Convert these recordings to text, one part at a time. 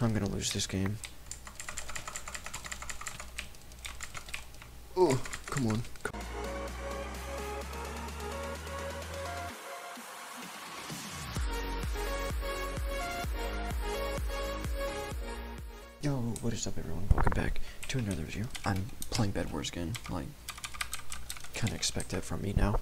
I'm gonna lose this game. Oh, come on. Yo, what is up everyone? Welcome back to another video. I'm playing Bedwars again. Like, kinda expect that from me now.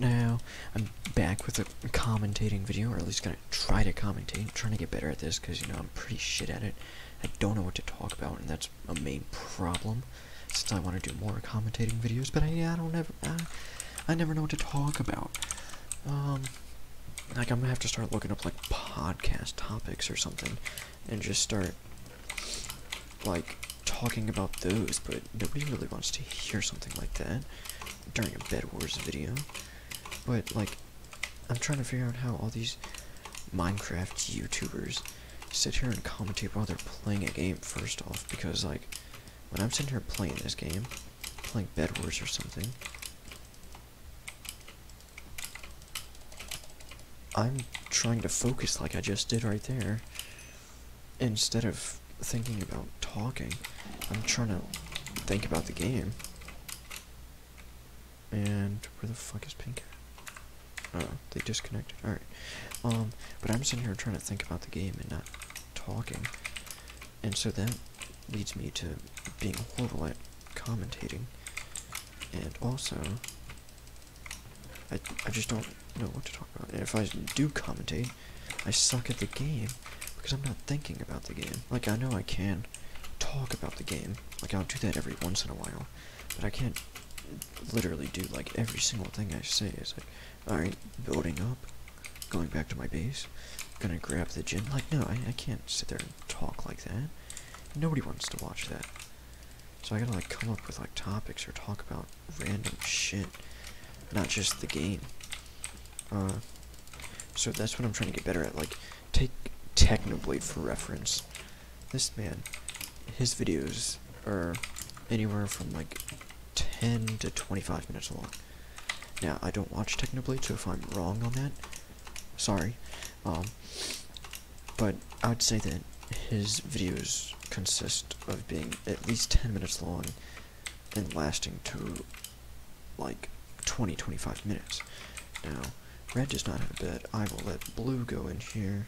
Now, I'm back with a commentating video, or at least gonna try to commentate. I'm trying to get better at this, because, you know, I'm pretty shit at it. I don't know what to talk about, and that's a main problem, since I want to do more commentating videos, but I never know what to talk about. Like, I'm gonna have to start looking up, like, podcast topics or something, and just start, like, talking about those, but nobody really wants to hear something like that during a Bedwars video. But, like, I'm trying to figure out how all these Minecraft YouTubers sit here and commentate while they're playing a game, first off, because, like, when I'm sitting here playing this game, playing Bedwars or something, I'm trying to focus like I just did right there, instead of thinking about talking. I'm trying to think about the game. And where the fuck is Pink? Oh, they disconnected. Alright. But I'm sitting here trying to think about the game and not talking. And so that leads me to being horrible at commentating. And also, I just don't know what to talk about. And if I do commentate, I suck at the game because I'm not thinking about the game. Like, I know I can talk about the game. Like, I'll do that every once in a while. But I can't literally do, like, every single thing I say is like, alright, building up, going back to my base, gonna grab the gym. Like, no, I can't sit there and talk like that. Nobody wants to watch that. So I gotta, like, come up with, like, topics or talk about random shit, not just the game. So that's what I'm trying to get better at. Like, take Technoblade for reference. This man, his videos are anywhere from, like, 10 to 25 minutes long. Now, I don't watch Technoblade, so if I'm wrong on that, sorry. But I would say that his videos consist of being at least 10 minutes long and lasting to, like, 20, 25 minutes. Now, red does not have a bed. I will let blue go in here,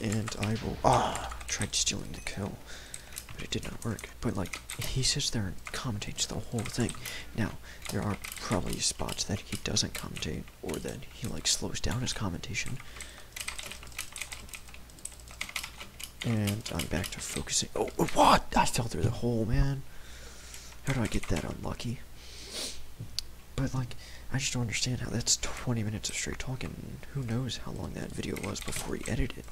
and I will, tried stealing the kill, but it did not work. But, like, he sits there and commentates the whole thing. Now, there are probably spots that he doesn't commentate, or that he, like, slows down his commentation. And I'm back to focusing. Oh, what? I fell through the hole, man. How do I get that unlucky? But, like, I just don't understand how that's 20 minutes of straight talking. Who knows how long that video was before he edited it.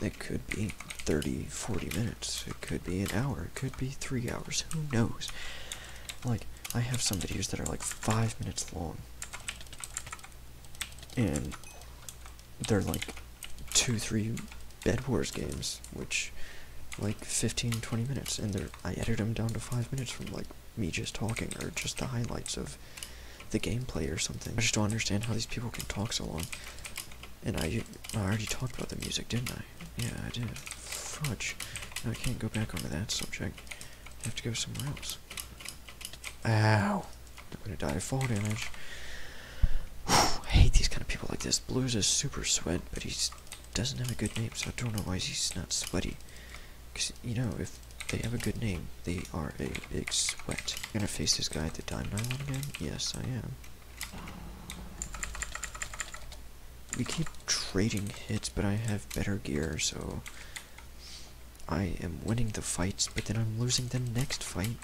It could be 30, 40 minutes, it could be an hour, it could be 3 hours, who knows. Like, I have some videos that are like 5 minutes long, and they're like 2-3 Bedwars games, which, like, 15-20 minutes, and I edited them down to 5 minutes from, like, me just talking, or just the highlights of the gameplay or something. I just don't understand how these people can talk so long. And I already talked about the music, didn't I? Yeah, I did. Fudge. Now I can't go back onto that subject. I have to go somewhere else. Ow. I'm gonna die of fall damage. I hate these kind of people like this. Blue's a super sweat, but he doesn't have a good name, so I don't know why he's not sweaty. Because, you know, if they have a good name, they are a big sweat. I'm gonna face this guy at the Diamond Island again? Yes, I am. We keep trading hits, but I have better gear, so I am winning the fights, but then I'm losing the next fight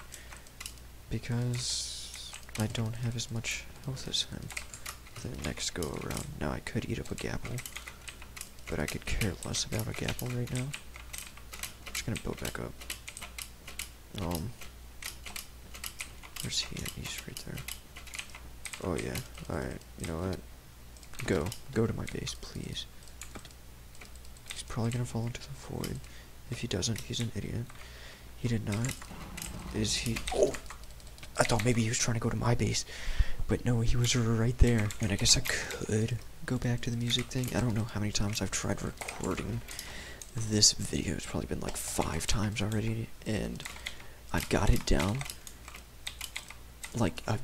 because I don't have as much health as him. The next go around. Now I could eat up a gapple, but I could care less about a gapple right now. I'm just gonna build back up. Where's he at? He's right there. Oh yeah, alright, you know what? Go to my base, please. He's probably gonna fall into the void. If he doesn't, he's an idiot. He did not. Is he? Oh, I thought maybe he was trying to go to my base, but no, he was right there. And I guess I could go back to the music thing. I don't know how many times I've tried recording this video has probably been like 5 times already, and I've got it down. Like, I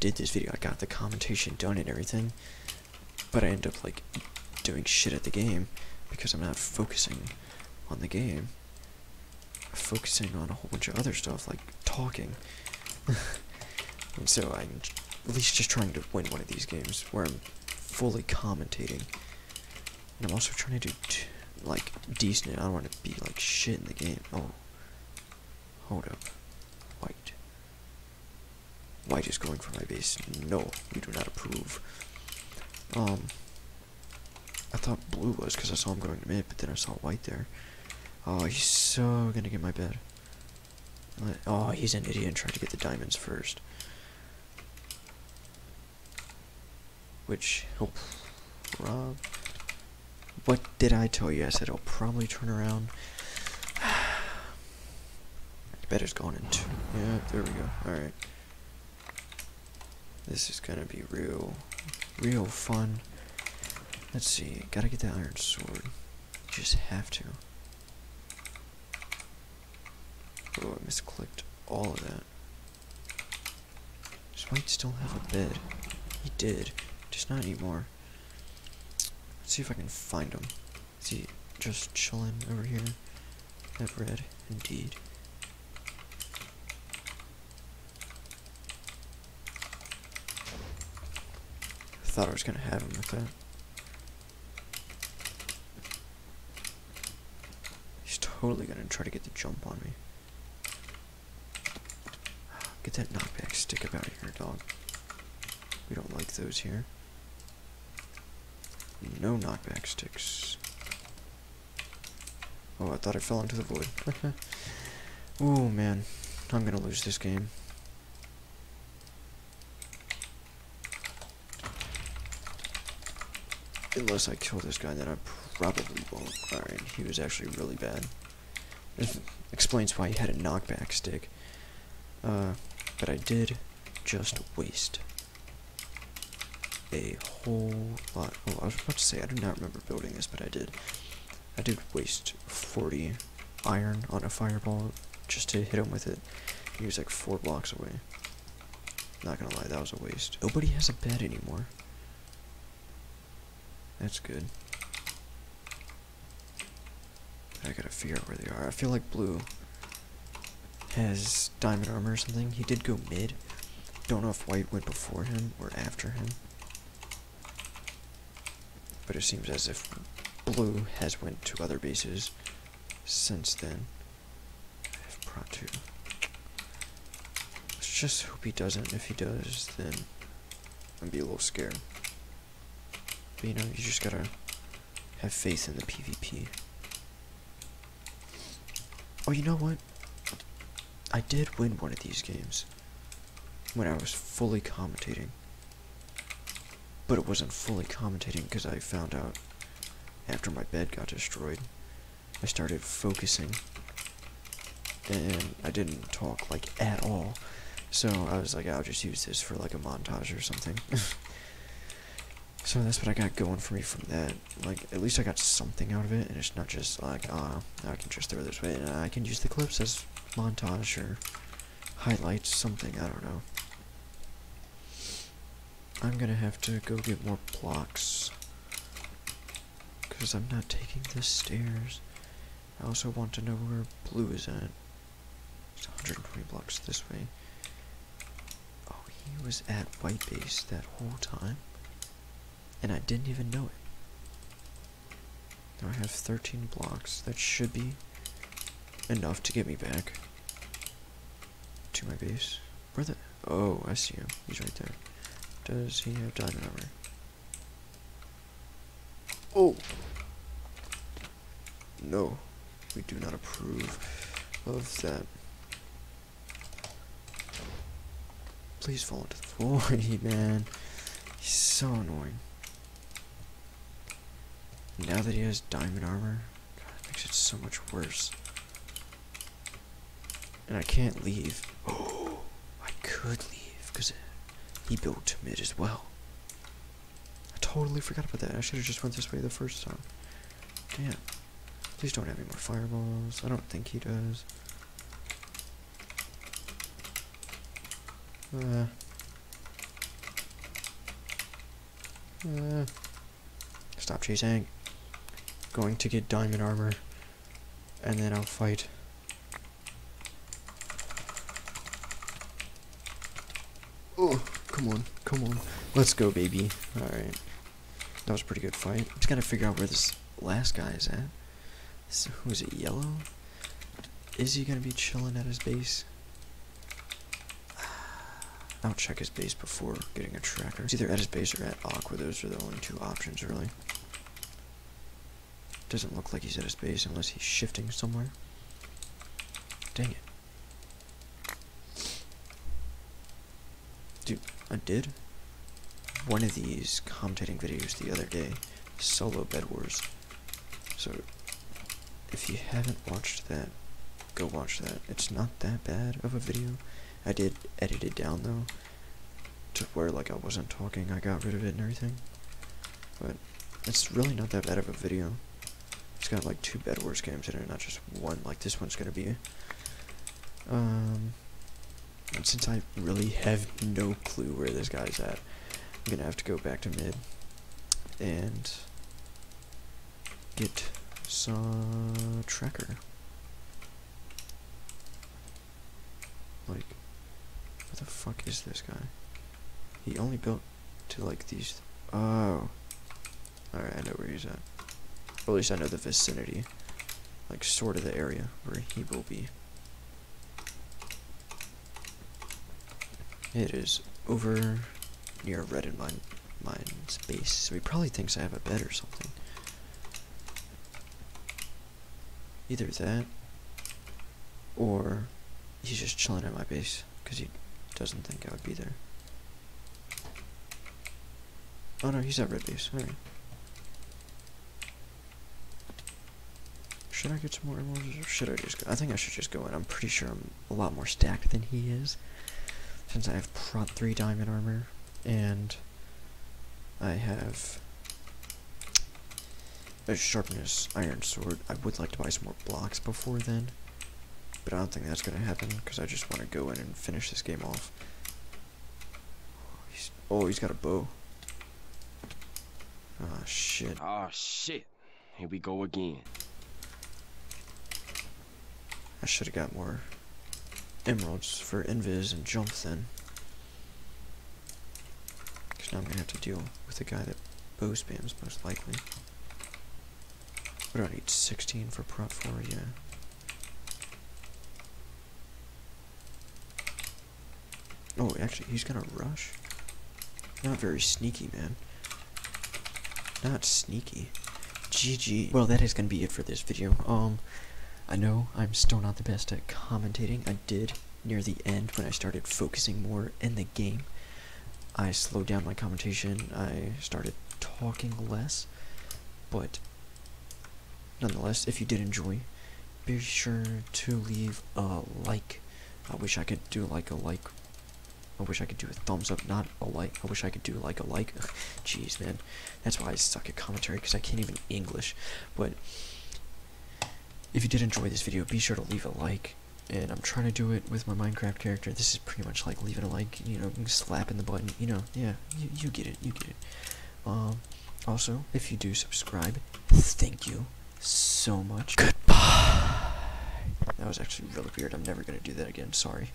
did this video, I got the commentation done and everything, but I end up like doing shit at the game because I'm not focusing on the game. I'm focusing on a whole bunch of other stuff, like talking. And so I'm at least just trying to win one of these games where I'm fully commentating. And I'm also trying to do like decent. I don't want to be like shit in the game. Oh, hold up. White. White is going for my base. No, we do not approve. I thought blue was because I saw him going to mid, but then I saw white there. Oh, he's so gonna get my bed. Oh, he's an idiot and tried to get the diamonds first. Which he'll rob. What did I tell you? I said I'll probably turn around. Better's gone in two. Yeah, there we go. Alright. This is gonna be real fun. Let's see. Gotta get that iron sword. Just have to. Oh, I misclicked all of that. Does White still have a bed? He did. Just not anymore. Let's see if I can find him. Is he just chilling over here? That red, indeed. I thought I was gonna have him with that. He's totally gonna try to get the jump on me. Get that knockback stick up out of here, dog. We don't like those here. No knockback sticks. Oh, I thought I fell into the void. Oh, man. I'm gonna lose this game. Unless I kill this guy, then I probably won't. Alright, he was actually really bad. This explains why he had a knockback stick. But I did just waste a whole lot. Oh, I was about to say, I do not remember building this, but I did. I did waste 40 iron on a fireball just to hit him with it. He was like 4 blocks away. Not gonna lie, that was a waste. Nobody has a bed anymore. That's good. I gotta figure out where they are. I feel like blue has diamond armor or something. He did go mid. Don't know if white went before him or after him. But it seems as if blue has went to other bases since then. I have prot 2. Let's just hope he doesn't. If he does, then I'm be a little scared. But you know, you just gotta have faith in the PvP. Oh, you know what? I did win one of these games when I was fully commentating, but it wasn't fully commentating because I found out after my bed got destroyed, I started focusing, and I didn't talk like at all, so I was like, I'll just use this for like a montage or something. So that's what I got going for me from that. Like, at least I got something out of it, and it's not just like, I can just throw this away, and I can use the clips as montage or highlights, something, I don't know. I'm gonna have to go get more blocks because I'm not taking the stairs. I also want to know where blue is at. It's 120 blocks this way. Oh, he was at white base that whole time, and I didn't even know it. Now I have 13 blocks. That should be enough to get me back to my base. Where the... Oh, I see him. He's right there. Does he have diamond armor? Oh! No. We do not approve of that. Please fall into the void, man. He's so annoying. Now that he has diamond armor, God, it makes it so much worse. And I can't leave. Oh, I could leave because he built to mid as well. I totally forgot about that. I should have just went this way the first time. Damn. Please don't have any more fireballs. I don't think he does. Stop chasing. Going to get diamond armor, and then I'll fight. Oh, come on, come on. Let's go, baby. Alright. That was a pretty good fight. Just gotta figure out where this last guy is at. So, who is it, Yellow? Is he gonna be chilling at his base? I'll check his base before getting a tracker. It's either at his base or at Aqua. Those are the only two options, really. Doesn't look like he's at his base unless he's shifting somewhere. Dang it. Dude, I did one of these commentating videos the other day. Solo Bedwars. So, if you haven't watched that, go watch that. It's not that bad of a video. I did edit it down, though, to where, like, I wasn't talking. I got rid of it and everything. But it's really not that bad of a video. It's got, like, 2 Bedwars games in it, not just one. Like, this one's gonna be. And since I really have no clue where this guy's at, I'm gonna have to go back to mid and get some tracker. Like, what the fuck is this guy? He only built to, like, these... Oh. Alright, I know where he's at. Or at least I know the vicinity. Like, sort of the area where he will be. It is over near red in mine's base. So he probably thinks I have a bed or something. Either that, or... he's just chilling at my base, because he doesn't think I would be there. Oh no, he's at red base, alright. Should I get some more emeralds, or should I just go? I think I should just go in. I'm pretty sure I'm a lot more stacked than he is, since I have prot 3 diamond armor, and I have a sharpness iron sword. I would like to buy some more blocks before then. But I don't think that's going to happen, because I just want to go in and finish this game off. He's got a bow. Ah, shit. Ah, shit. Here we go again. I should have got more emeralds for invis and jump then. Because now I'm going to have to deal with the guy that bow spams, most likely. What do I need? 16 for prop 4, yeah. Oh, actually, he's gonna rush. Not very sneaky, man. Not sneaky. GG. Well, that is gonna be it for this video. I know I'm still not the best at commentating. I did, near the end, when I started focusing more in the game, I slowed down my commentation. I started talking less. But, nonetheless, if you did enjoy, be sure to leave a like. I wish I could do, like, a like. I wish I could do a thumbs up, not a like. I wish I could do like a like. Jeez, man. That's why I suck at commentary, because I can't even English. But if you did enjoy this video, be sure to leave a like. And I'm trying to do it with my Minecraft character. This is pretty much like leaving a like, you know, slapping the button. You know, yeah, you get it, you get it. Also, if you do subscribe, thank you so much. Goodbye. That was actually really weird. I'm never going to do that again. Sorry.